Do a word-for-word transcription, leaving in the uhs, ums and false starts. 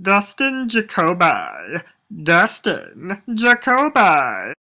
Dustin Jacoby. Dustin Jacoby.